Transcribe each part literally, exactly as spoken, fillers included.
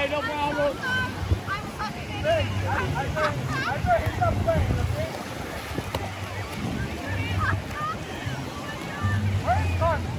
right, no problem. I'm fucking hey, I think, I think he's not playing, okay? Where's Connor?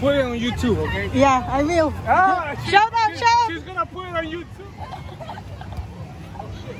Put it on YouTube, okay? Yeah, I will. Ah, she, shout out, she, shout! She's gonna put it on YouTube. Oh shit!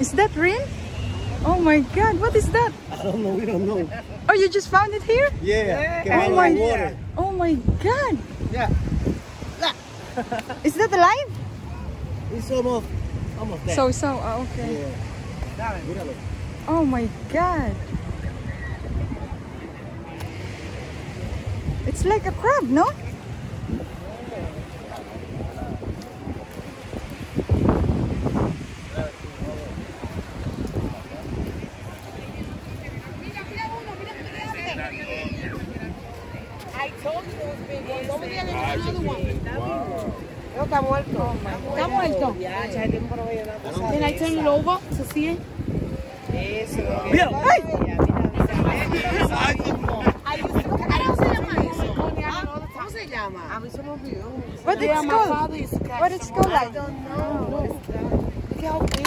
Is that rain? Oh my God, what is that? I don't know, we don't know. Oh, you just found it here? Yeah, yeah. Came oh, my, water. oh my God. Yeah. Is that alive? It's almost, almost dead. So, so, oh, okay. Yeah. Oh my God. It's like a crab, no? I told you it was big one. Over there there's another one. Wow. Está muerto. Oh my God. Está muerto. Can I turn it over to see it? Eso. Mira. What it's called? What it's called? I don't know. Look how big.